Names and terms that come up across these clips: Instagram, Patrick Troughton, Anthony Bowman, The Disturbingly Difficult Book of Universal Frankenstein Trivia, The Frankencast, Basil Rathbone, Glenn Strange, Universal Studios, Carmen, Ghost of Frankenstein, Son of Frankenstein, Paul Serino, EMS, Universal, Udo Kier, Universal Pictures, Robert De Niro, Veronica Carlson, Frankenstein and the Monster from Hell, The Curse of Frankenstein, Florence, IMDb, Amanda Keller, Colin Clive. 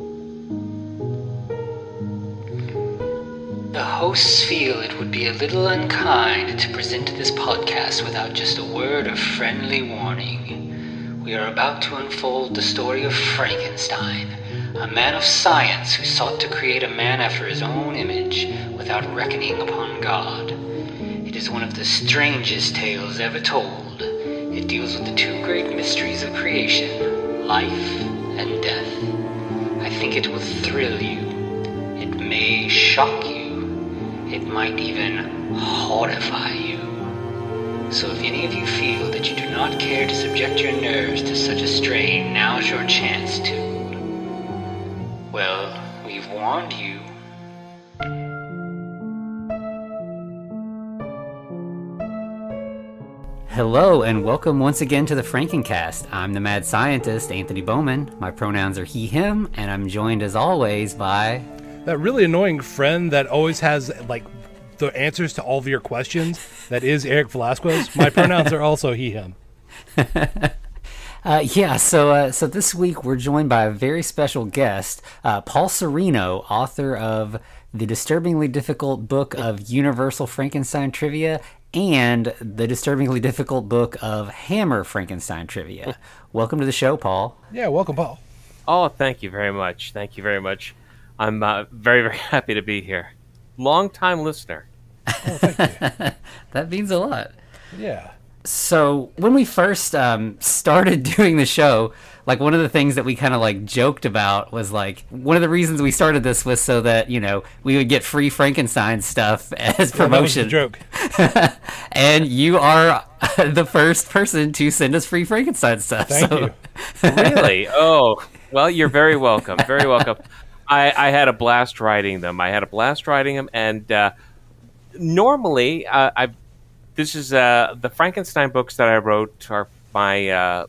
The hosts feel it would be a little unkind to present this podcast without just a word of friendly warning. We are about to unfold the story of Frankenstein, a man of science who sought to create a man after his own image without reckoning upon God. It is one of the strangest tales ever told. It deals with the two great mysteries of creation, life and death. I think it will thrill you. It may shock you. It might even horrify you. So if any of you feel that you do not care to subject your nerves to such a strain, now's your chance to... well, we've warned you. Hello, and welcome once again to the Frankencast. I'm the mad scientist, Anthony Bowman. My pronouns are he, him, and I'm joined as always by... that really annoying friend that always has, like, the answers to all of your questions. That is Eric Velasquez. My pronouns are also he, him. So this week we're joined by a very special guest, Paul Serino, author of The Disturbingly Difficult Book of Universal Frankenstein Trivia and The Disturbingly Difficult Book of Hammer Frankenstein Trivia. Welcome to the show, Paul. Yeah, welcome, Paul. Oh, thank you very much. Thank you very much. I'm very, very happy to be here. Long-time listener. Oh, thank you. That means a lot. Yeah. So when we first started doing the show, like, one of the things that we kind of, like, joked about was, like, one of the reasons we started this was so that, you know, we would get free Frankenstein stuff as promotion. That was the joke. And you are the first person to send us free Frankenstein stuff. Thank you. Really? Oh, well, you're very welcome. Very welcome. I had a blast writing them. And normally, the Frankenstein books that I wrote are my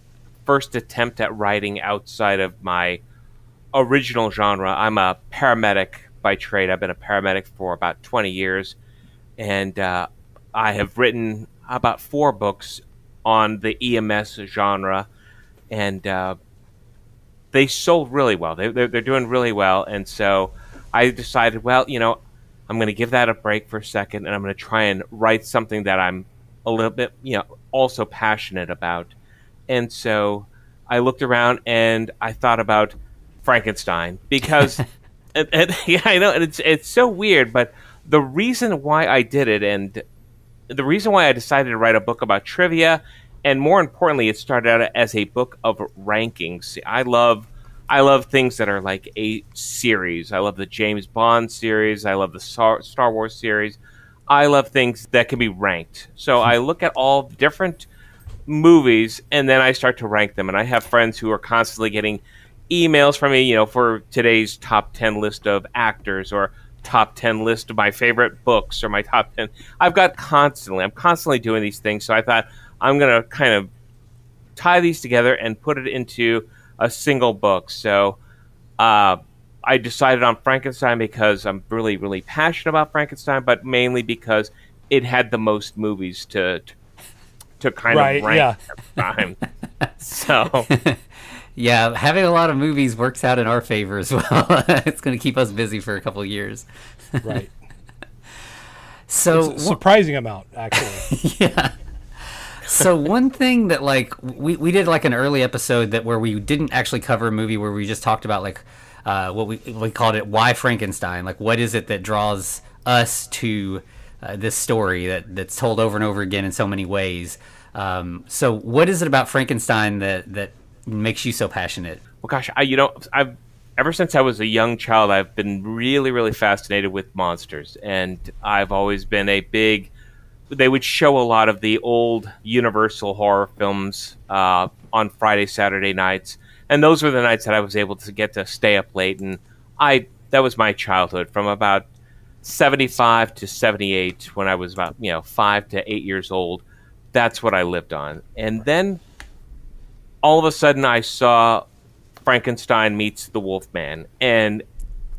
first attempt at writing outside of my original genre. I'm a paramedic by trade. I've been a paramedic for about 20 years. And I have written about 4 books on the EMS genre. And... they sold really well. They're doing really well. And so I decided, well, you know, I'm going to give that a break for a second, and I'm going to try and write something that I'm a little bit, you know, also passionate about. And so I looked around and I thought about Frankenstein because, yeah, I know, and it's so weird, but the reason why I did it and the reason why I decided to write a book about trivia. And more importantly, it started out as a book of rankings. I love things that are like a series. I love the James Bond series. I love the Star Wars series. I love things that can be ranked. So I look at all the different movies, and then I start to rank them. And I have friends who are constantly getting emails from me, you know, for today's top 10 list of actors or top 10 list of my favorite books or my top 10. I'm constantly doing these things. So I thought, I'm going to kind of tie these together and put it into a single book. So I decided on Frankenstein because I'm really, really passionate about Frankenstein, but mainly because it had the most movies to kind of rank at the time. So, yeah, having a lot of movies works out in our favor as well. It's going to keep us busy for a couple of years. Right. So it's a surprising amount, actually. Yeah. So one thing that, like, we did, like, an early episode that where we didn't actually cover a movie, where we just talked about, like, what we called it, why Frankenstein? Like, what is it that draws us to this story that's told over and over again in so many ways? So what is it about Frankenstein that makes you so passionate? Well, gosh, I've ever since I was a young child, I've been really, really fascinated with monsters. And I've always been a big... they would show a lot of the old Universal horror films on Friday, Saturday nights. And those were the nights that I was able to get to stay up late. And that was my childhood from about 75 to 78 when I was about, 5 to 8 years old. That's what I lived on. And then all of a sudden I saw Frankenstein Meets the Wolfman. And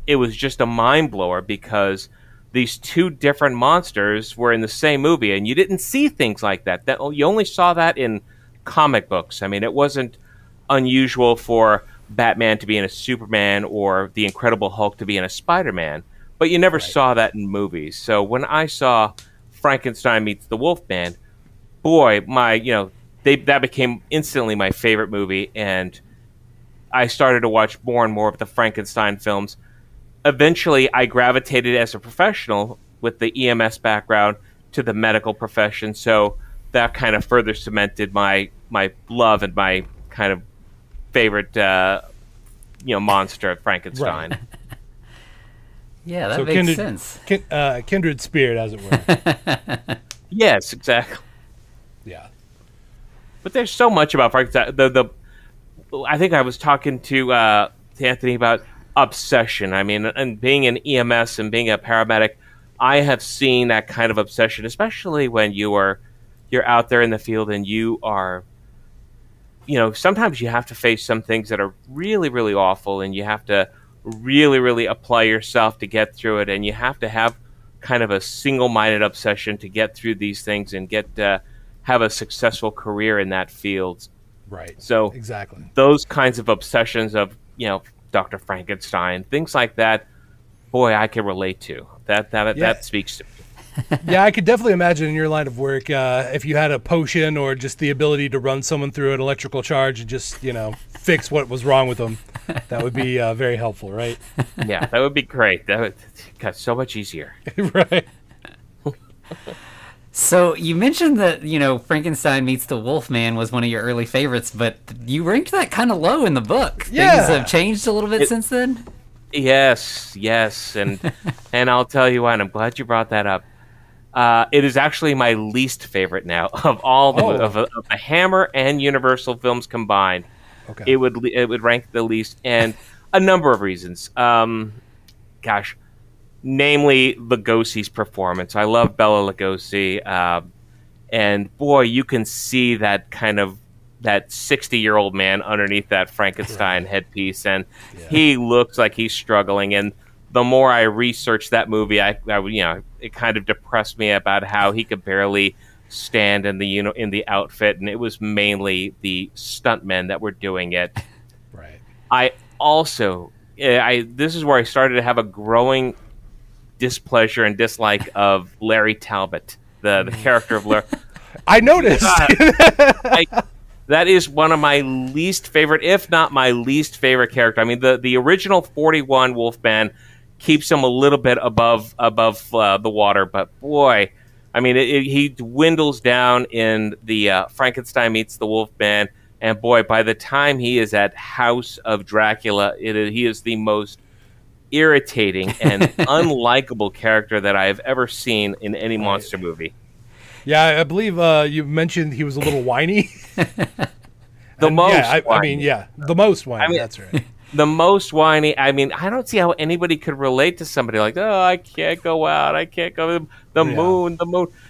it was just a mind blower because... these two different monsters were in the same movie, and you didn't see things like that. You only saw that in comic books. I mean, it wasn't unusual for Batman to be in a Superman or the Incredible Hulk to be in a Spider-Man, but you never saw that in movies. So when I saw Frankenstein Meets the Wolfman, boy, my, you know, that became instantly my favorite movie, and I started to watch more and more of the Frankenstein films. Eventually, I gravitated as a professional with the EMS background to the medical profession, so that kind of further cemented my love and my kind of favorite, monster of Frankenstein. Right. Yeah, that makes sense. Kindred spirit, as it were. Yes, exactly. Yeah. But there's so much about Frankenstein. I think I was talking to Anthony about obsession. I mean, and being an EMS and being a paramedic, I have seen that kind of obsession, especially when you're out there in the field and you are, you know, sometimes you have to face some things that are really, really awful, and you have to really, really apply yourself to get through it, and you have to have kind of a single-minded obsession to get through these things and get have a successful career in that field. Right. So exactly those kinds of obsessions of, you know, Dr. Frankenstein, things like that. Boy, I can relate to that. That speaks to me. Yeah, I could definitely imagine in your line of work, if you had a potion or just the ability to run someone through an electrical charge and just, you know, fix what was wrong with them, that would be very helpful, right? Yeah, that would be great. That would got so much easier. Right. So you mentioned that, you know, Frankenstein Meets the Wolfman was one of your early favorites, but you ranked that kind of low in the book. Yeah. Things have changed a little bit since then? Yes. And I'll tell you what, I'm glad you brought that up. It is actually my least favorite now of all of the Hammer and Universal films combined. Okay. It would rank the least, and a number of reasons. Namely Lugosi's performance. I love Bela Lugosi, and boy, you can see that kind of that 60-year-old man underneath that Frankenstein headpiece, and he looks like he's struggling. And the more I researched that movie, it kind of depressed me about how he could barely stand in the in the outfit, and it was mainly the stuntmen that were doing it. Right. This is where I started to have a growing displeasure and dislike of Larry Talbot, the character of Larry. I noticed. That is one of my least favorite, if not my least favorite character. I mean, the original 41 Wolfman keeps him a little bit above the water, but boy, I mean, he dwindles down in the Frankenstein Meets the Wolfman, and boy, by the time he is at House of Dracula, he is the most irritating and unlikable character that I have ever seen in any monster movie. Yeah, I believe you mentioned he was a little whiny. The most whiny. I mean, that's right. The most whiny. I mean, I don't see how anybody could relate to somebody like, oh, I can't go out. I can't go to the moon.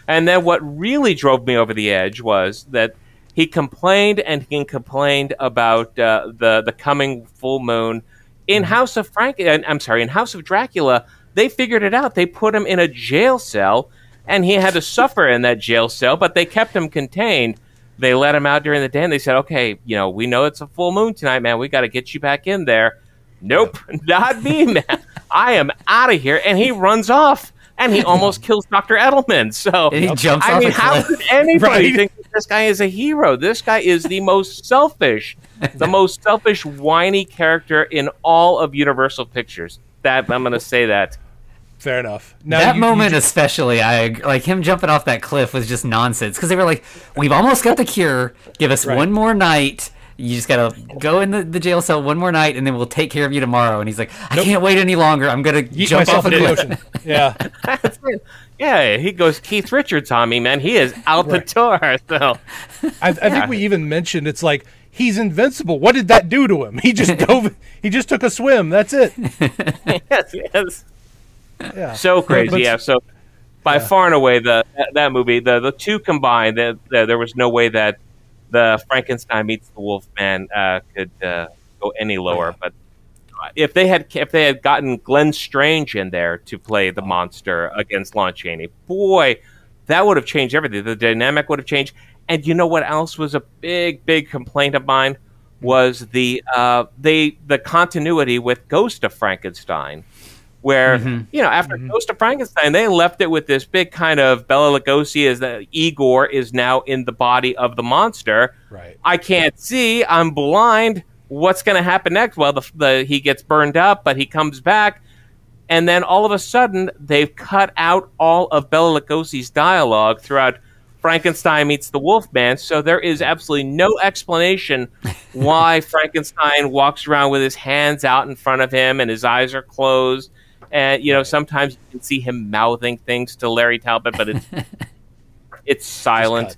And then what really drove me over the edge was that he complained and complained about the coming full moon in House of Dracula. They figured it out. They put him in a jail cell, and he had to suffer in that jail cell, but they kept him contained. They let him out during the day, and they said, okay, you know, we know it's a full moon tonight, man. We got to get you back in there. Nope, not me, man. I am out of here. And he runs off, and he almost kills Dr. Edelman. So, and he jumps off a cliff. How could anybody think that this guy is a hero? This guy is the most selfish, whiny character in all of Universal Pictures. That I'm going to say that. Fair enough. Now, that moment especially, I like him jumping off that cliff was just nonsense, because they were like, we've almost got the cure. Give us one more night. You just got to go in the jail cell one more night, and then we'll take care of you tomorrow. And he's like, I can't wait any longer. I'm going to jump off the ocean. Yeah. Yeah, he goes Keith Richards on me, man. He is out the door. So. I think we even mentioned it's like, he's invincible. What did that do to him? He just dove. He just took a swim. That's it. Yes. Yeah. So crazy, So by far and away, that movie, the two combined, there was no way that the Frankenstein Meets the Wolfman could go any lower. But if they had gotten Glenn Strange in there to play the monster against Lon Chaney, boy, that would have changed everything. The dynamic would have changed. And you know what else was a big, big complaint of mine? was the continuity with Ghost of Frankenstein, where you know, after Ghost of Frankenstein, they left it with this big kind of Bela Lugosi is that Igor is now in the body of the monster. Right. I can't see. I'm blind. What's going to happen next? Well, he gets burned up, but he comes back. And then all of a sudden, they've cut out all of Bela Lugosi's dialogue throughout Frankenstein Meets the Wolfman, so there is absolutely no explanation why Frankenstein walks around with his hands out in front of him and his eyes are closed. And, you know, sometimes you can see him mouthing things to Larry Talbot, but it's silent.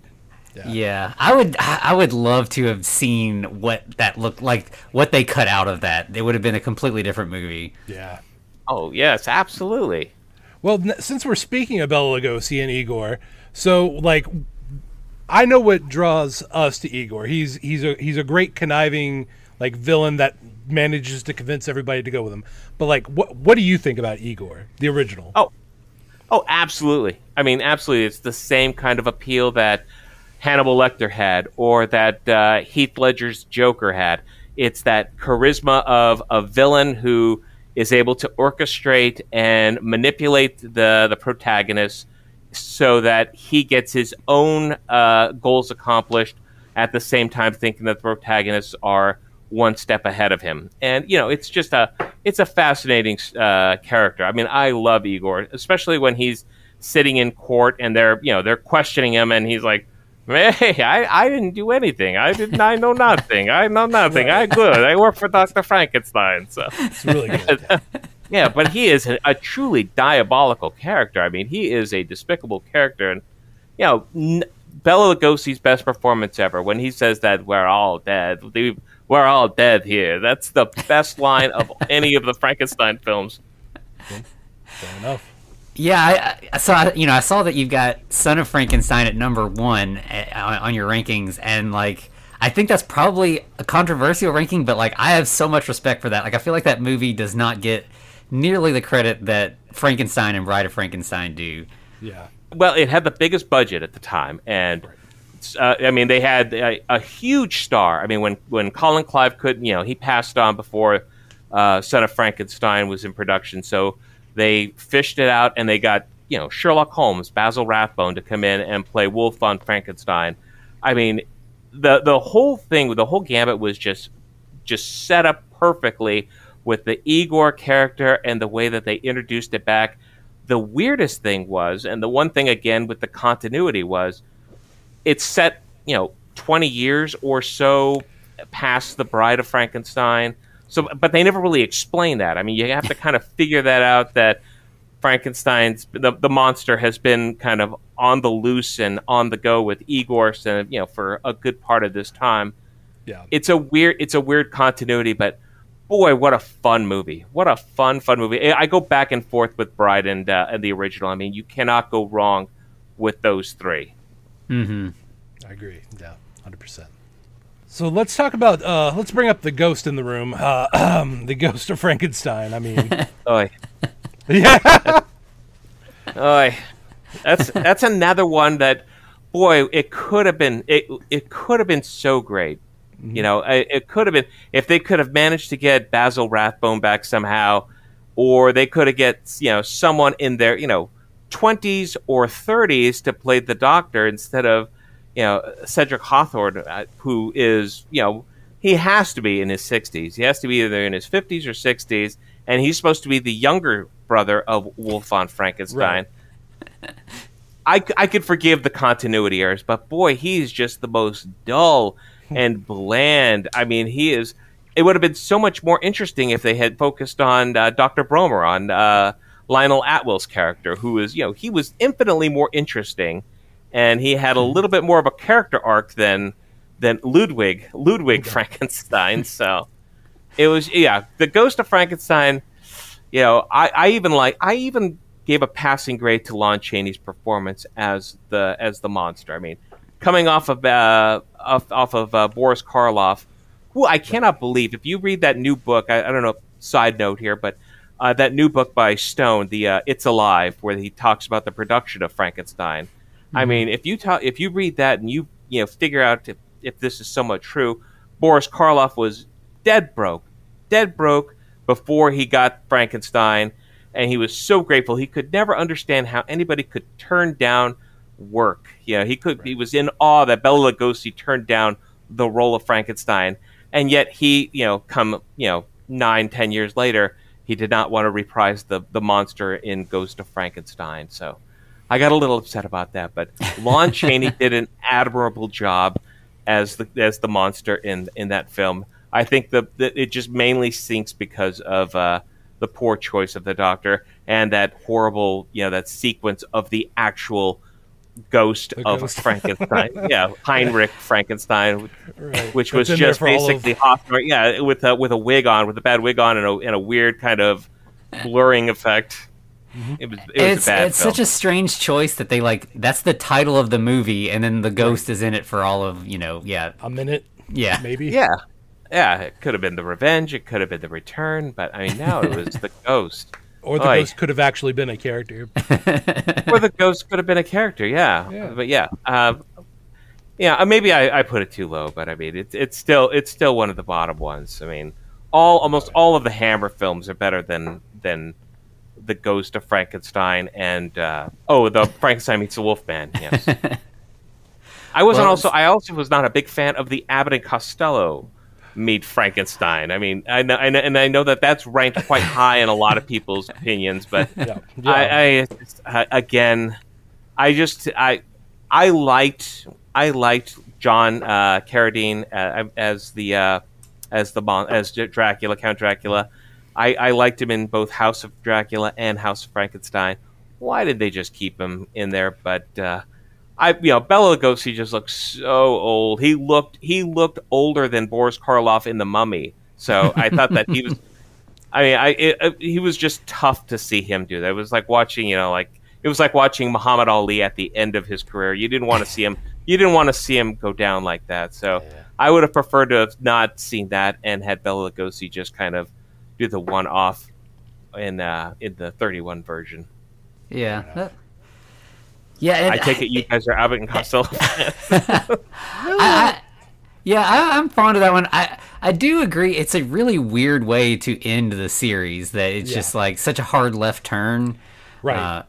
Yeah, I would love to have seen what that looked like, what they cut out of that. It would have been a completely different movie. Yeah. Oh, yes, absolutely. Well, since we're speaking of Bela Lugosi and Igor, so like, I know what draws us to Igor. He's a great conniving like villain that manages to convince everybody to go with him. But like, what do you think about Igor, the original? Oh, absolutely. I mean, absolutely. It's the same kind of appeal that Hannibal Lecter had, or that Heath Ledger's Joker had. It's that charisma of a villain who is able to orchestrate and manipulate the protagonist so that he gets his own goals accomplished at the same time thinking that the protagonists are one step ahead of him. And, you know, it's just a fascinating character. I mean, I love Igor, especially when he's sitting in court and they're questioning him and he's like, hey, I didn't do anything. I know nothing. I know nothing. Right. I work for Dr. Frankenstein. So it's really good. Yeah, but he is a truly diabolical character. I mean, he is a despicable character. And, you know, Bela Lugosi's best performance ever, when he says that we're all dead. We're all dead here. That's the best line of any of the Frankenstein films. Fair enough. Yeah, I saw that you've got Son of Frankenstein at #1 on your rankings, and like, I think that's probably a controversial ranking, but like, I have so much respect for that. Like, I feel like that movie does not get nearly the credit that Frankenstein and Bride of Frankenstein do. Yeah. Well, it had the biggest budget at the time, and I mean, they had a huge star. I mean, when Colin Clive couldn't, you know, he passed on before Son of Frankenstein was in production, so they fished it out, and they got, you know, Sherlock Holmes, Basil Rathbone to come in and play Wolf on Frankenstein. I mean, the whole thing, the whole gambit was just set up perfectly with the Igor character and the way that they introduced it back. The weirdest thing was, and the one thing again with the continuity was, it's set, you know, 20 years or so past the Bride of Frankenstein. So, but they never really explain that. I mean, you have to kind of figure that out, that Frankenstein's, the monster has been kind of on the loose and on the go with Igor, and, you know, for a good part of this time. Yeah, it's a weird continuity, but boy, what a fun movie! What a fun movie! I go back and forth with Bride and the original. I mean, you cannot go wrong with those three. Mm-hmm. I agree. Yeah, 100%. So let's talk about, let's bring up the ghost in the room, the Ghost of Frankenstein. I mean, oi, yeah, oi, that's another one that, boy, it could have been so great, you know, it could have been if they could have managed to get Basil Rathbone back somehow, or they could have get, you know, someone in their, you know, 20s or 30s to play the doctor instead of, you know, Cedric Hawthorne, who is, you know, he has to be in his 60s. He has to be either in his 50s or 60s, and he's supposed to be the younger brother of Wolf on Frankenstein. Right. I could forgive the continuity errors, but boy, he's just the most dull and bland. I mean, he is. It would have been so much more interesting if they had focused on Dr. Bromer, on Lionel Atwill's character, who is, you know, he was infinitely more interesting. And he had a little bit more of a character arc than Ludwig Frankenstein. So it was, yeah, the Ghost of Frankenstein. You know, I even gave a passing grade to Lon Chaney's performance as the monster. I mean, coming off of Boris Karloff, who I cannot believe. If you read that new book, I don't know. Side note here, but that new book by Stone, the It's Alive, where he talks about the production of Frankenstein. I mean, if you read that and you figure out if this is somewhat true, Boris Karloff was dead broke before he got Frankenstein, and he was so grateful. He could never understand how anybody could turn down work. You know, he could. Right. He was in awe that Bela Lugosi turned down the role of Frankenstein, and yet he, you know, come, you know, 9-10 years later, he did not want to reprise the monster in Ghost of Frankenstein. So I got a little upset about that, but Lon Chaney did an admirable job as the monster in that film. I think that it just mainly sinks because of the poor choice of the doctor and that horrible, you know, that sequence of the actual ghost of Frankenstein. Yeah, Heinrich Frankenstein, right. Which was just basically Hofner, yeah, with a wig on, with a bad wig on, and a weird kind of blurring effect. Mm-hmm. It was a bad film. Such a strange choice that they like. That's the title of the movie, and then the ghost is in it for all of, you know, yeah, a minute, yeah, maybe, yeah, yeah. It could have been the revenge. It could have been the return. But I mean, now it was the ghost, or the ghost could have actually been a character, or the ghost could have been a character. Yeah. But yeah, yeah. Maybe I put it too low, but I mean, it's still one of the bottom ones. I mean, almost all of the Hammer films are better than The Ghost of Frankenstein and the Frankenstein Meets the Wolfman. Yes, I wasn't. Well, I also was not a big fan of the Abbott and Costello Meet Frankenstein. I mean, I know that that's ranked quite high in a lot of people's opinions, but yeah. I liked John Carradine as Dracula, Count Dracula. I liked him in both House of Dracula and House of Frankenstein. Why did they just keep him in there? But Bela Lugosi just looks so old. He looked older than Boris Karloff in The Mummy. So I thought that he was. I mean, he was just tough to see him do that. It was like watching, you know, like it was like watching Muhammad Ali at the end of his career. You didn't want to see him. You didn't want to see him go down like that. So yeah. I would have preferred to have not seen that and had Bela Lugosi just kind of do the one-off in the 31 version. Yeah. Yeah. I take it you guys are Abbott and Costello fans. I'm fond of that one. I do agree. It's a really weird way to end the series. That it's just like such a hard left turn. Right.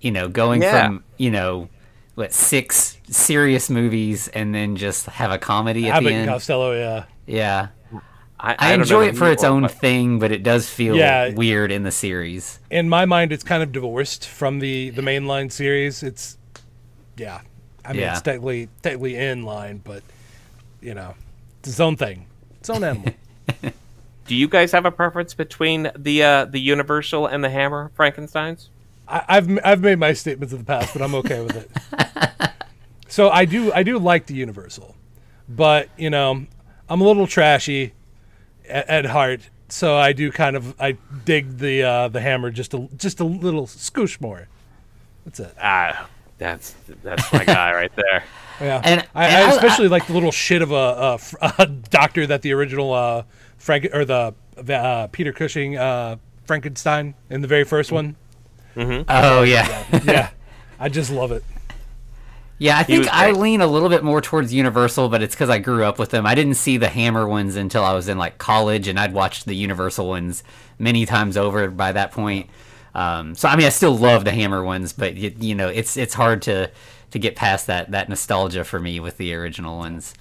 You know, going from, you know, what, 6 serious movies and then just have a comedy at the end. Abbott and Costello, yeah. Yeah. I enjoy it for its own thing, but it does feel weird in the series. In my mind, it's kind of divorced from the mainline series. It's, yeah. I mean, it's technically in line, but, you know, it's its own thing. Its own animal. Do you guys have a preference between the Universal and the Hammer Frankensteins? I've made my statements in the past, but I'm okay with it. So I do like the Universal, but, you know, I'm a little trashy at heart, so I do kind of dig the Hammer just a little scoosh more. That's it. That's my guy right there. Yeah, and I especially like the little shit of a doctor that the original Peter Cushing Frankenstein in the very first one. Mm-hmm. Oh yeah, yeah. I just love it. Yeah, I think I lean a little bit more towards Universal, but it's because I grew up with them. I didn't see the Hammer ones until I was in, like, college, and I'd watched the Universal ones many times over by that point. So, I mean, I still love the Hammer ones, but, you know, it's hard to get past that nostalgia for me with the original ones.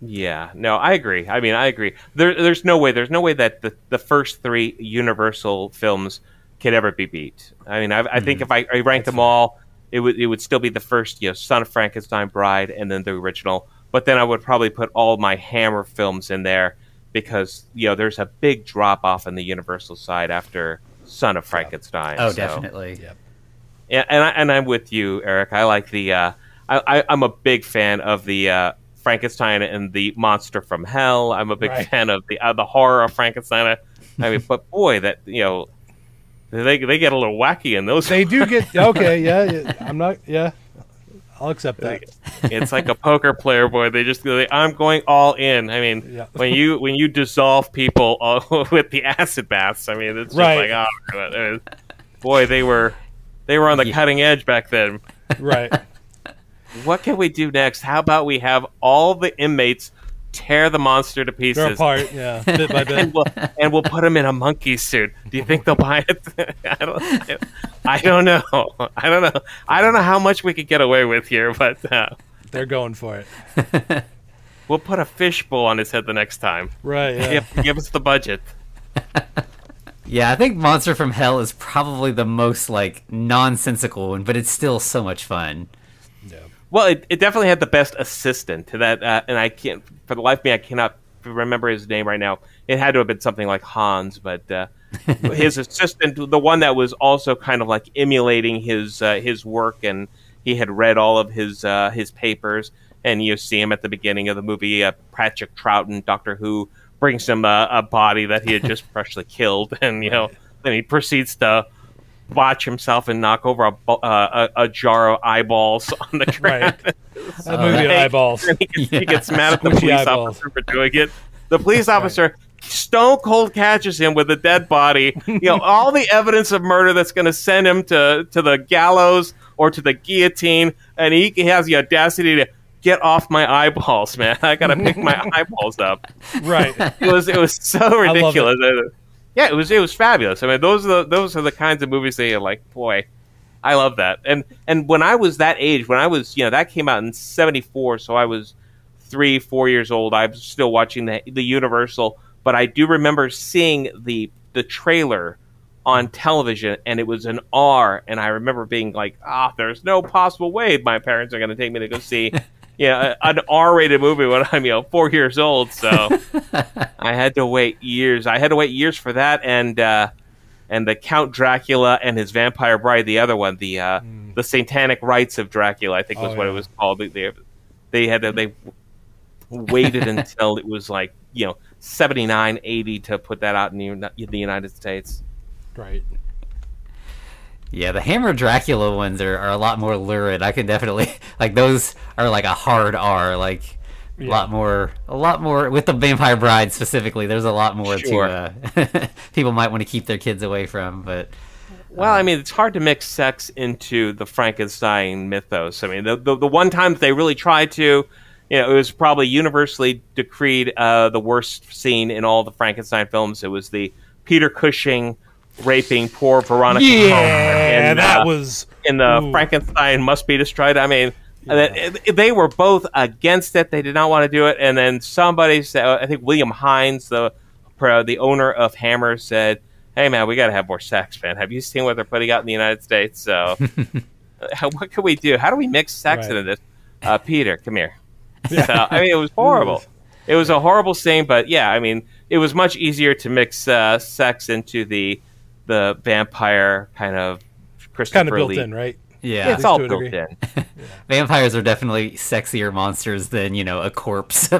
Yeah, no, I agree. I mean, I agree. There's no way that the first 3 Universal films could ever be beat. I mean, I think if I ranked them all, it would still be the first, you know, Son of Frankenstein, Bride, and then the original. But then I would probably put all my Hammer films in there because, you know, there's a big drop-off in the Universal side after Son of Frankenstein. Oh, so. Definitely. Yep. Yeah, and I'm with you, Eric. I like the... I'm a big fan of the Frankenstein and the Monster from Hell. I'm a big fan of the horror of Frankenstein. I mean, but boy, that, you know... They get a little wacky in those. They do get I'll accept that. It's like a poker player, boy. They just go. I'm going all in. I mean, when you dissolve people with the acid baths, I mean, it's just like boy, they were on the cutting edge back then. Right. What can we do next? How about we have all the inmates tear the monster to pieces. They're apart, yeah, bit by bit. and we'll put him in a monkey suit. Do you think they'll buy it? I don't know. I don't know how much we could get away with here, but they're going for it. We'll put a fishbowl on his head the next time. Right. Yeah. Give us the budget. Yeah, I think Monster from Hell is probably the most like nonsensical one, but it's still so much fun. Yeah. Well, it definitely had the best assistant to that, and I can't for the life of me I cannot remember his name right now. It had to have been something like Hans, but his assistant, the one that was also kind of like emulating his work, and he had read all of his papers. And you see him at the beginning of the movie, Patrick Troughton, Doctor Who, brings him a body that he had just freshly killed. And, you know, then he proceeds to botch himself and knock over a jar of eyeballs on the ground. Right. A movie of eyeballs. And he gets mad at the police officer for doing it. The police officer stone cold catches him with a dead body. You know, all the evidence of murder that's going to send him to the gallows or to the guillotine. And he has the audacity to... Get off my eyeballs, man! I gotta pick my eyeballs up. Right. It was so ridiculous. Yeah, it was fabulous. I mean, those are the kinds of movies that you're like, boy, I love that. And when I was that age, when I was, you know, that came out in '74, so I was 3, 4 years old. I was still watching the Universal, but I do remember seeing the trailer on television, and it was an R, and I remember being like, there's no possible way my parents are gonna take me to go see. Yeah, an R-rated movie when I'm, 4 years old, so I had to wait years. I had to wait years for that, and the Count Dracula and his Vampire Bride, the other one, the Satanic Rites of Dracula, I think was what it was called. They waited until it was like 79, 80 to put that out in the United States. Right. Yeah, the Hammer Dracula ones are a lot more lurid. I can definitely those are like a hard R, a lot more with the Vampire Bride specifically. There's a lot more to people might want to keep their kids away from. But it's hard to mix sex into the Frankenstein mythos. I mean, the one time they really tried to, it was probably universally decreed the worst scene in all the Frankenstein films. It was the Peter Cushing raping poor Veronica Homer in the Frankenstein Must Be Destroyed. I mean, they were both against it. They did not want to do it. And then somebody said, I think William Hines, the owner of Hammer, said, "Hey man, we got to have more sex, man. Have you seen what they're putting out in the United States? So, what can we do? How do we mix sex into this? Peter, come here." So, it was horrible. It was a horrible scene, but it was much easier to mix sex into the vampire kind of built in, right? Yeah, it's all built in. Vampires are definitely sexier monsters than a corpse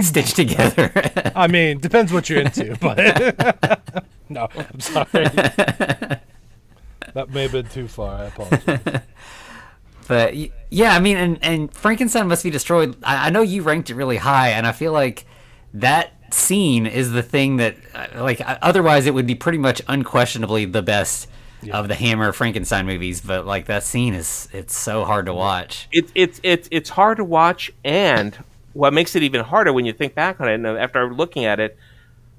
stitched together. I mean, depends what you're into, but no, I'm sorry, that may have been too far. I apologize. But yeah, and Frankenstein Must Be Destroyed. I know you ranked it really high, and I feel like that scene is the thing that, otherwise it would be pretty much unquestionably the best of the Hammer Frankenstein movies. But that scene it's so hard to watch. It's hard to watch, and what makes it even harder when you think back on it, and after looking at it,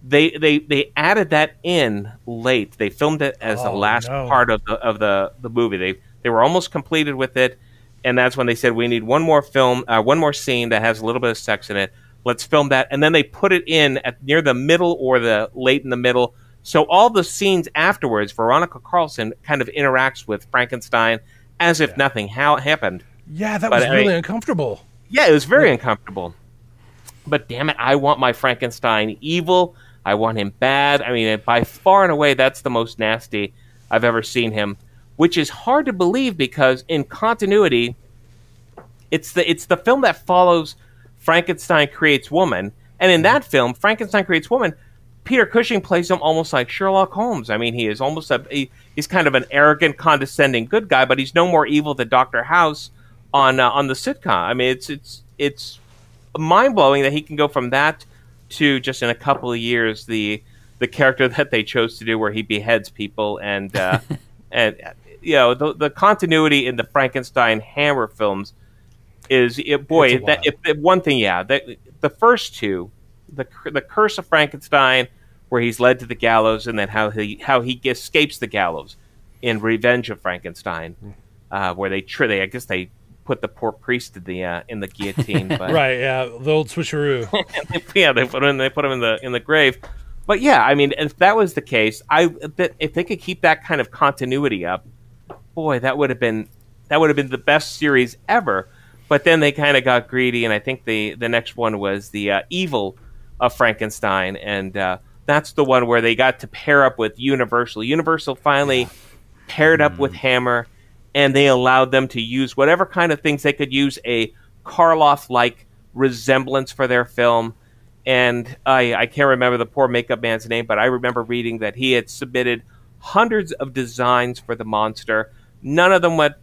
they added that in late. They filmed it as the last part of the movie. They were almost completed with it, and that's when they said, we need one more scene that has a little bit of sex in it. Let's film that. And then they put it in near the middle or the late in the middle. So all the scenes afterwards, Veronica Carlson kind of interacts with Frankenstein as if nothing happened. Yeah, that was really uncomfortable. Yeah, it was very uncomfortable. But damn it, I want my Frankenstein evil. I want him bad. By far and away, that's the most nasty I've ever seen him. Which is hard to believe because in continuity, it's the film that follows Frankenstein Creates Woman, and in that film, Frankenstein Creates Woman, Peter Cushing plays him almost like Sherlock Holmes. He is almost he's kind of an arrogant, condescending good guy, but he's no more evil than Dr. House on the sitcom. It's mind blowing that he can go from that to just in a couple of years the character that they chose to do, where he beheads people and. And the continuity in the Frankenstein Hammer films is one thing. Yeah, that the first two, the Curse of Frankenstein, where he's led to the gallows, and then how he escapes the gallows in Revenge of Frankenstein, where they put the poor priest in the guillotine. But, right, yeah, the old switcheroo. They put him in the grave. But yeah, I mean, if that was the case, if they could keep that kind of continuity up, boy, that would have been the best series ever. But then they kind of got greedy, and I think the next one was the Evil of Frankenstein, and that's the one where they got to pair up with Universal. Universal finally paired up with Hammer, and they allowed them to use whatever kind of things they could use a Karloff-like resemblance for their film. And I can't remember the poor makeup man's name, but I remember reading that he had submitted hundreds of designs for the monster. None of them went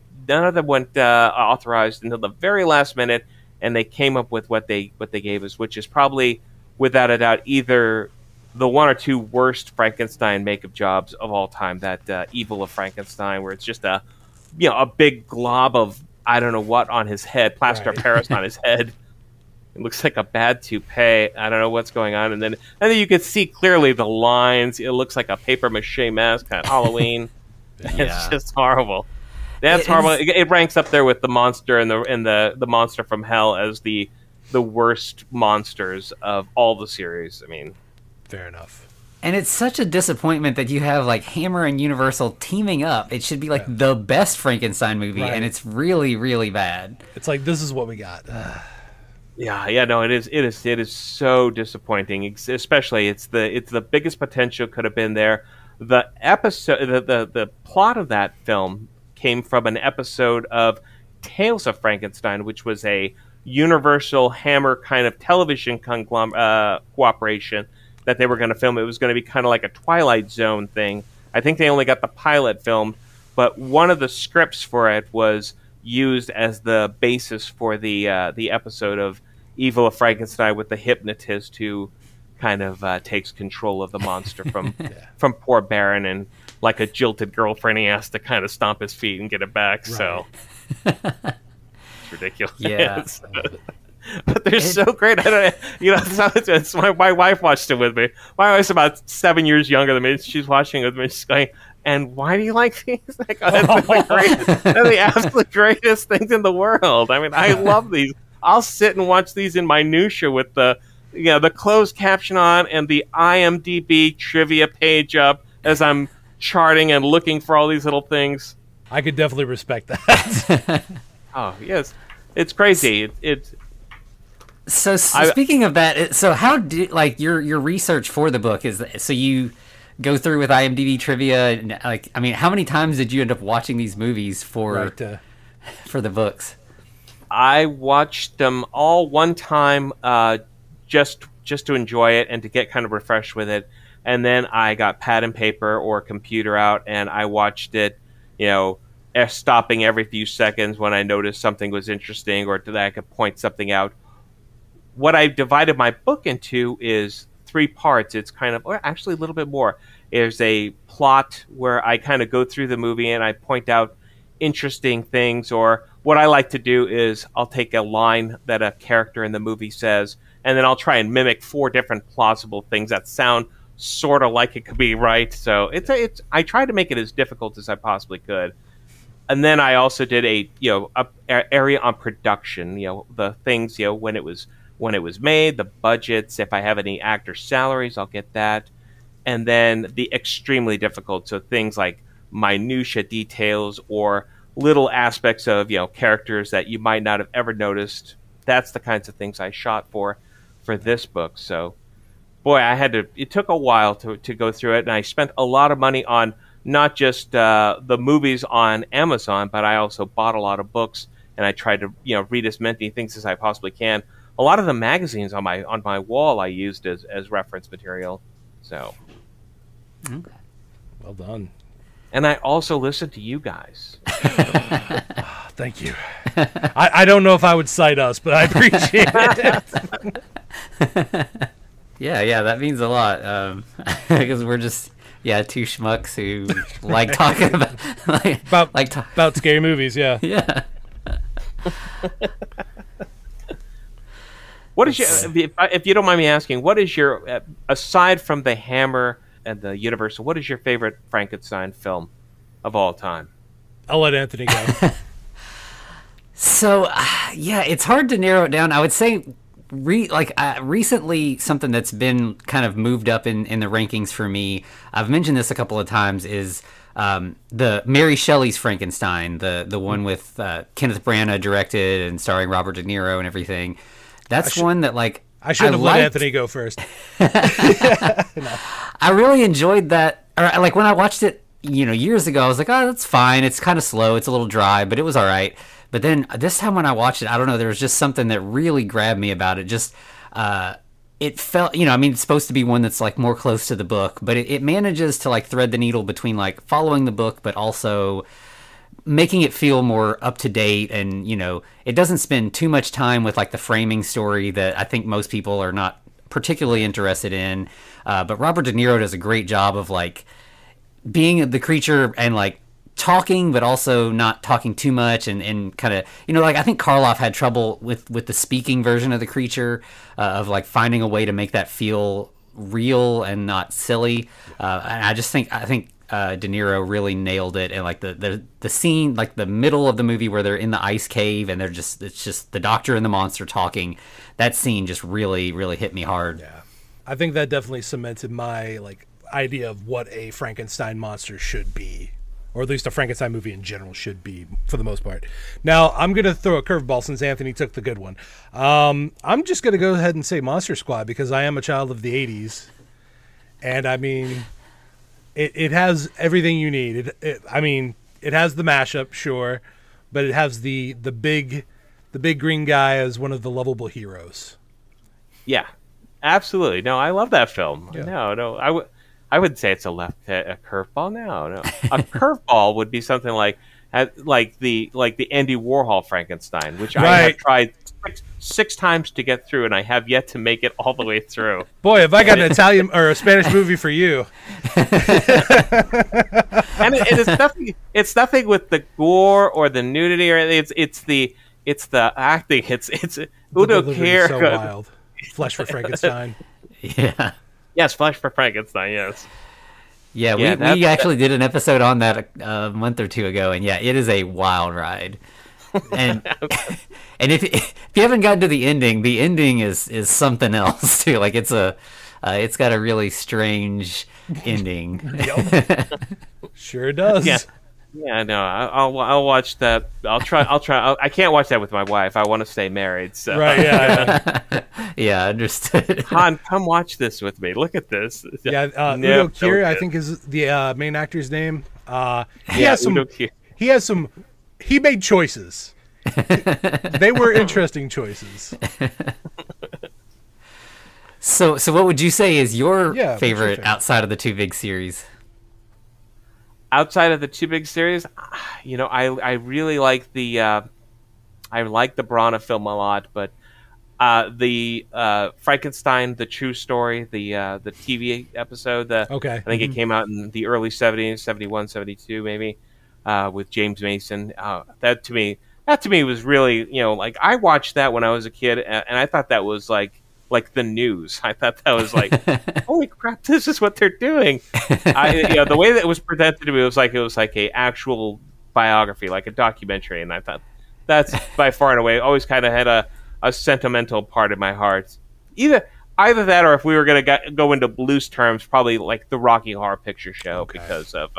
authorized until the very last minute, and they came up with what they gave us, which is probably, without a doubt, either the one or two worst Frankenstein makeup jobs of all time. That Evil of Frankenstein, where it's just a big glob of I don't know what on his head, plaster of Paris on his head. It looks like a bad toupee. I don't know what's going on. And then you can see clearly the lines. It looks like a papier-mâché mask on Halloween. Yeah. It's just horrible. That's horrible. It ranks up there with the monster and the monster from hell as the worst monsters of all the series. I mean, fair enough. And it's such a disappointment that you have like Hammer and Universal teaming up. It should be like the best Frankenstein movie, and it's really, really bad. It's like, this is what we got. Yeah, no, it is so disappointing. Especially, it's the biggest potential could have been there. The episode, the plot of that film came from an episode of Tales of Frankenstein, which was a Universal Hammer kind of television cooperation that they were going to film. It was going to be kind of like a Twilight Zone thing. I think they only got the pilot film, but one of the scripts for it was used as the basis for the episode of Evil of Frankenstein, with the hypnotist who kind of takes control of the monster from poor Baron, and like a jilted girlfriend, he has to kind of stomp his feet and get it back. Right. So it's ridiculous. Yeah. But they're so great. I don't, it's my wife watched it with me. My wife's about 7 years younger than me. She's watching it with me. She's going, "And why do you like these?" Like, oh, that's the absolute greatest things in the world. I mean, I love these. I'll sit and watch these in minutia with the closed caption on and the IMDb trivia page up as I'm charting and looking for all these little things. I could definitely respect that. Oh, yes. It's crazy. Speaking of that, how do your research for the book is, so you go through with IMDb trivia, and, how many times did you end up watching these movies for the books? I watched them all one time, just to enjoy it and to get kind of refreshed with it. And then I got pad and paper or computer out, and I watched it, stopping every few seconds when I noticed something was interesting or that I could point something out. What I've divided my book into is three parts. It's kind of, or actually a little bit more. There's a plot where I kind of go through the movie and I point out interesting things, or what I like to do is I'll take a line that a character in the movie says, and then I'll try and mimic four different plausible things that sound sort of like it could be right. So I try to make it as difficult as I possibly could. And then I also did a area on production, the things, when it was made, the budgets. If I have any actor salaries, I'll get that. And then the extremely difficult, so things like minutia details or little aspects of characters that you might not have ever noticed. That's the kinds of things I shot for this book. So boy, I had to. It took a while to go through it, and I spent a lot of money on not just the movies on Amazon, but I also bought a lot of books, and I tried to read as many things as I possibly can. A lot of the magazines on my wall I used as reference material. So, okay, well done. And I also listened to you guys. Thank you. I don't know if I would cite us, but I appreciate it. Yeah, that means a lot, because we're just, two schmucks who like talking about scary movies, yeah. What is your, if you don't mind me asking, what is your, aside from the Hammer and the Universal, what is your favorite Frankenstein film of all time? I'll let Anthony go. So, yeah, it's hard to narrow it down. I would say, recently, something that's been kind of moved up in the rankings for me, I've mentioned this a couple of times, is the Mary Shelley's Frankenstein, the one with Kenneth Branagh directed and starring Robert De Niro and everything. That's one that, like, I should have let Anthony go first. No. I really enjoyed that. Or, like, when I watched it, you know, years ago, I was like, oh, that's fine. It's kind of slow. It's a little dry, but it was all right. But then this time when I watched it, I don't know, there was just something that really grabbed me about it. Just, it felt, you know, I mean, it's supposed to be one that's, like, more close to the book, but it manages to, like, thread the needle between, like, following the book, but also making it feel more up to date. And, you know, it doesn't spend too much time with, like, the framing story that I think most people are not particularly interested in. But Robert De Niro does a great job of, like, being the creature and, like, talking, but also not talking too much, and kind of, you know, like, I think Karloff had trouble with the speaking version of the creature, of, like, finding a way to make that feel real and not silly. And I just think, De Niro really nailed it. And, like, the scene, like, the middle of the movie where they're in the ice cave and they're just, it's just the doctor and the monster talking. That scene just really, really hit me hard. Yeah. I think that definitely cemented my, like, idea of what a Frankenstein monster should be. Or at least a Frankenstein movie in general should be, for the most part. Now, I'm going to throw a curveball since Anthony took the good one. I'm just going to go ahead and say Monster Squad, because I am a child of the 80s. And, I mean, it has everything you need. I mean, it has the mashup, sure, but it has the big green guy as one of the lovable heroes. Yeah, absolutely. No, I love that film. Yeah. No, I would say it's a curveball. No, a curveball would be something like the Andy Warhol Frankenstein, which right. I have tried six times to get through, and I have yet to make it all the way through. Boy, have I got an Italian or a Spanish movie for you! And it's nothing with the gore or the nudity, or it's the acting. It's Udo Kier. So wild. Flesh for Frankenstein. Yeah. Yes, Flesh for Frankenstein, yes. Yeah, we actually did an episode on that a month or two ago, and yeah, it is a wild ride. And and if you haven't gotten to the ending is something else too. Like, it's got a really strange ending. Sure does. Yeah. Yeah, no, I'll watch that. I'll try. I can't watch that with my wife. I want to stay married. So. Right. Yeah. Yeah, understood. Han, come watch this with me. Look at this. Yeah. Udo Kier, I think, is the main actor's name. He has some. He made choices. They were interesting choices. So what would you say is your favorite outside of the two big series? Outside of the two big series, you know, I really like the Branagh film a lot, but the Frankenstein, the True Story, the TV episode, I think it came out in the early 70s, 71, 72 maybe, with James Mason. That to me was really, you know, like, I watched that when I was a kid, and I thought that was like the news. I thought that was like, holy crap, this is what they're doing. You know, the way that it was presented to me was like, it was like a actual biography, like a documentary. And I thought that's by far and away always kind of had a sentimental part in my heart. Either that, or if we were going to go into loose terms, probably like the Rocky Horror Picture Show, because I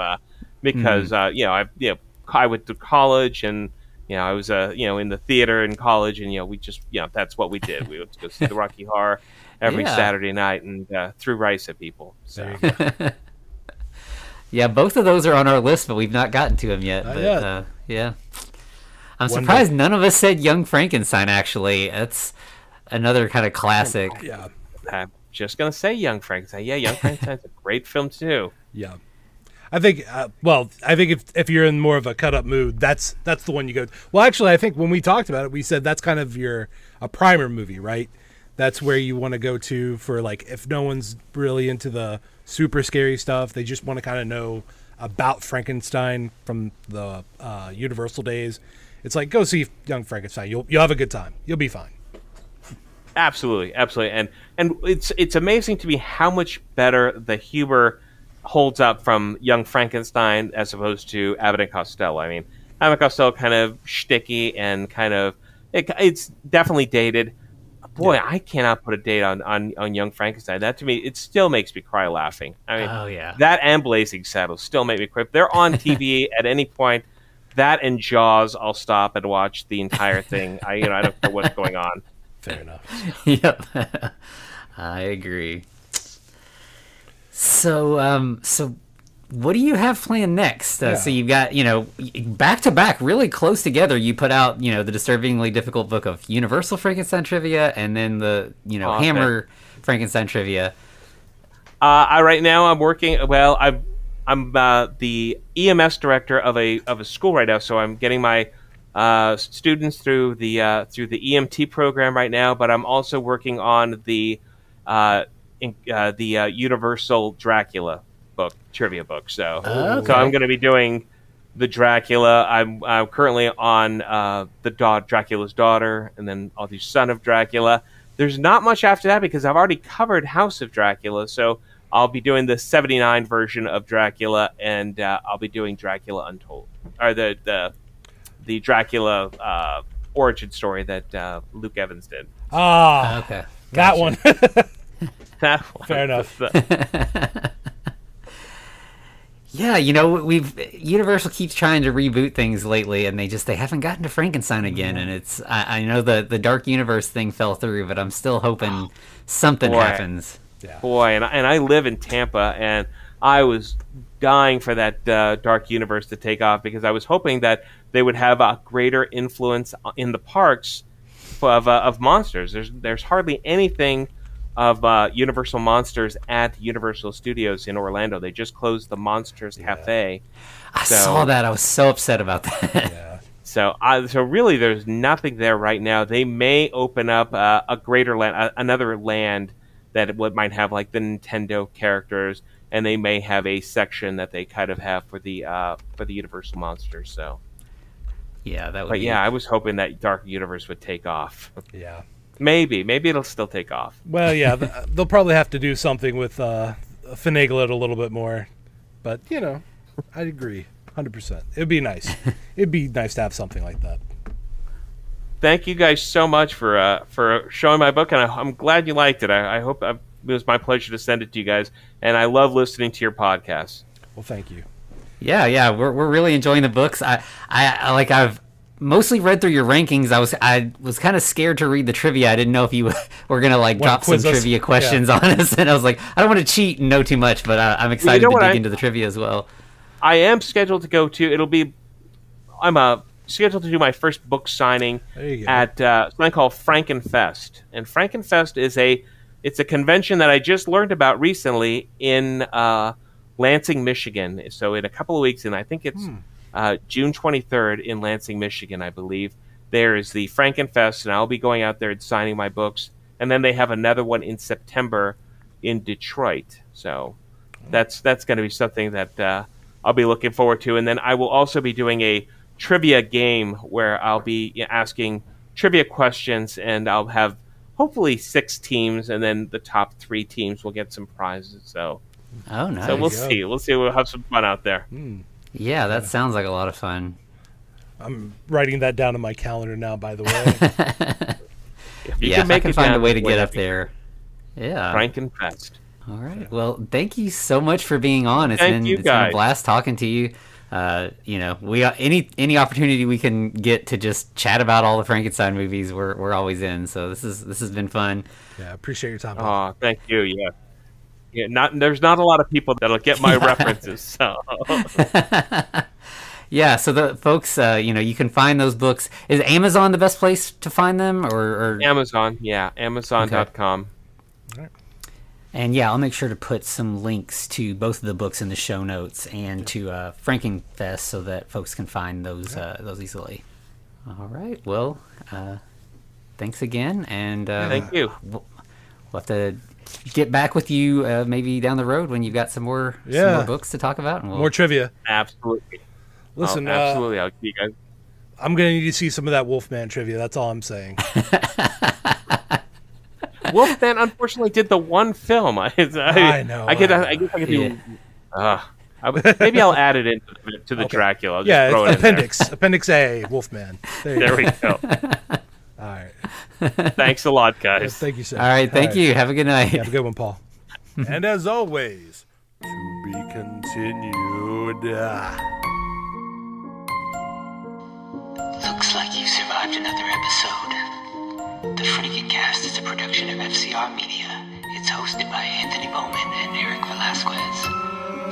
went to college, and, you know, I was in the theater in college, and, you know, we just, you know, that's what we did. We would go see the Rocky Horror every Saturday night and threw rice at people. So. Yeah, both of those are on our list, but we've not gotten to them yet. But, yet. Yeah, I'm surprised none of us said Young Frankenstein. Actually, that's another kind of classic. Yeah, I'm just gonna say Young Frankenstein. Yeah, Young Frankenstein's a great film too. Yeah. I think, if you're in more of a cut up mood, that's the one you go. Well, actually, I think when we talked about it, we said that's kind of a primer movie, right? That's where you want to go to for, like, if no one's really into the super scary stuff, they just want to kind of know about Frankenstein from the Universal days. It's like, go see Young Frankenstein. You'll have a good time. You'll be fine. Absolutely, absolutely, and it's amazing to me how much better the humor holds up from Young Frankenstein as opposed to Abbott and Costello. I mean, Abbott and Costello kind of shticky and kind of it's definitely dated. Boy, yeah. I cannot put a date on Young Frankenstein. That to me, it still makes me cry laughing. I mean, oh, yeah. That and Blazing Saddles still make me cry. If they're on TV at any point. That and Jaws, I'll stop and watch the entire thing. I don't care what's going on. Fair enough. Yep, I agree. So, so what do you have planned next? So you've got, back to back, really close together. You put out, the Disturbingly Difficult Book of Universal Frankenstein Trivia, and then the, Hammer Frankenstein Trivia. Right now I'm working. Well, I'm the EMS director of a school right now, so I'm getting my students through the EMT program right now. But I'm also working on the Universal Dracula book trivia book. So, so I'm going to be doing the Dracula. I'm currently on Dracula's Daughter, and then I'll do Son of Dracula. There's not much after that because I've already covered House of Dracula, so. I'll be doing the 79 version of Dracula, and I'll be doing Dracula Untold, or the Dracula origin story that Luke Evans did. Ah, okay, that one. That one. Fair enough. Yeah, Universal keeps trying to reboot things lately, and they haven't gotten to Frankenstein again, and it's I know the Dark Universe thing fell through, but I'm still hoping something happens. Yeah. Boy, and I live in Tampa, and I was dying for that Dark Universe to take off because I was hoping that they would have a greater influence in the parks of monsters. There's hardly anything of Universal monsters at Universal Studios in Orlando. They just closed the Monsters Cafe. I saw that. I was so upset about that. Yeah. So really, there's nothing there right now. They may open up a greater land, another land. That what might have like the Nintendo characters, and they may have a section that they kind of have for the Universal monsters. So, yeah, that. Would but be... yeah, I was hoping that Dark Universe would take off. Yeah, maybe it'll still take off. Well, yeah, they'll probably have to do something with finagle it a little bit more, but I agree, 100%. It'd be nice. It'd be nice to have something like that. Thank you guys so much for showing my book, and I'm glad you liked it. I hope it was my pleasure to send it to you guys, and I love listening to your podcast. Well, thank you. Yeah, we're really enjoying the books. I've mostly read through your rankings. I was kind of scared to read the trivia. I didn't know if you were gonna drop some trivia questions on us, and I was like, I don't want to cheat and know too much, but I'm excited to dig into the trivia as well. I am scheduled to go to. Scheduled to do my first book signing at something called Frankenfest, and Frankenfest is a convention that I just learned about recently in Lansing, Michigan. So in a couple of weeks, and I think it's June 23rd in Lansing, Michigan, I believe. There is the Frankenfest, and I'll be going out there and signing my books. And then they have another one in September in Detroit. So that's going to be something that I'll be looking forward to. And then I will also be doing a trivia game where I'll be asking trivia questions, and I'll have hopefully 6 teams, and then the top 3 teams will get some prizes. So, nice. So we'll see. We'll have some fun out there. Yeah, that sounds like a lot of fun. I'm writing that down in my calendar now. By the way, if I can find a way to get up there. Yeah, Frankenfest. All right. Well, thank you so much for being on. It's been a blast talking to you. We any opportunity we can get to just chat about all the Frankenstein movies, we're always in. So this has been fun. Yeah, I appreciate your time. Oh, thank you. Yeah. There's not a lot of people that'll get my references. So. Yeah. So the folks, you can find those books. Is Amazon the best place to find them, or Amazon? Yeah, Amazon.com. Okay. All right. And I'll make sure to put some links to both of the books in the show notes and to Frankenfest so that folks can find those easily. All right. Well, thanks again, and thank you. We'll have to get back with you maybe down the road when you've got some more books to talk about, and more trivia. Absolutely. Listen, absolutely. I'll see you guys. I'm going to need to see some of that Wolfman trivia. That's all I'm saying. Wolfman, unfortunately, did the one film. I know. I guess I could do. Maybe I'll add it in to the Dracula. I'll just throw it appendix. In there. Appendix A, Wolfman. There we go. All right. Thanks a lot, guys. Yes, thank you, sir. All right. Thank you. Have a good night. Have a good one, Paul. And as always, to be continued. Looks like you survived another episode. The Frankencast is a production of FCR Media. It's hosted by Anthony Bowman and Eric Velasquez.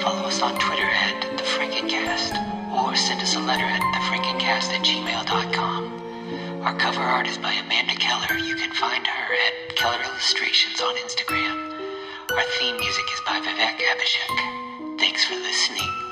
Follow us on Twitter at The Frankencast, or send us a letter at thefrankencast@gmail.com. Our cover art is by Amanda Keller. You can find her at Keller Illustrations on Instagram. Our theme music is by Vivek Abhishek. Thanks for listening.